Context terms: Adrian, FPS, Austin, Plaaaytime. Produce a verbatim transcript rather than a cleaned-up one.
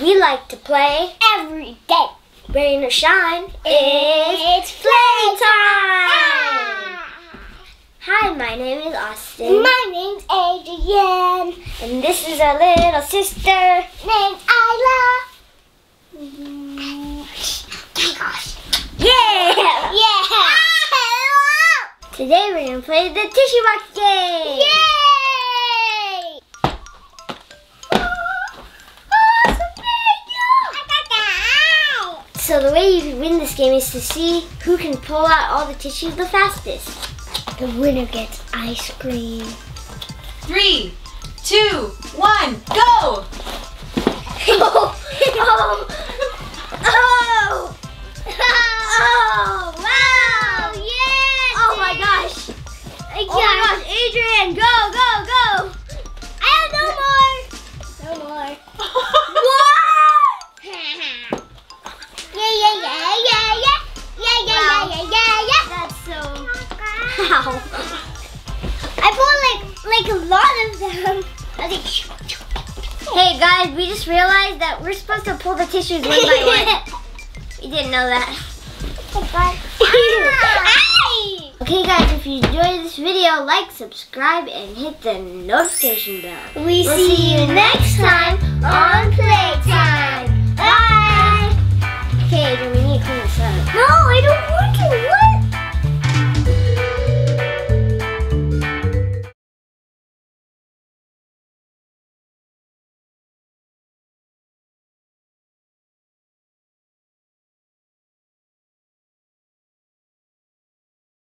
We like to play every day. Rain or shine, it's playtime! Hi, my name is Austin. My name's Adrian. And this is our little sister named Isla. Yeah! Yeah! Today we're going to play the tissue box game! Yeah! So the way you win this game is to see who can pull out all the tissues the fastest. The winner gets ice cream. Three, two, one, go! Oh! Oh! Oh! Oh! Wow! Yes! Oh my gosh! I oh my gosh, Adrian, go, go, go! I have no more! No more. What? Yeah, yeah, yeah, yeah, yeah, yeah, wow. yeah, yeah, yeah, yeah. That's so. Wow. I pulled like like a lot of them. Okay. Hey guys, we just realized that we're supposed to pull the tissues one by one. We didn't know that. Oh, ah. Okay guys, if you enjoyed this video, like, subscribe, and hit the notification bell. We we'll see, see you next time on Playtime. Bye. Okay, do we need to clean this up? No, I don't want to. What?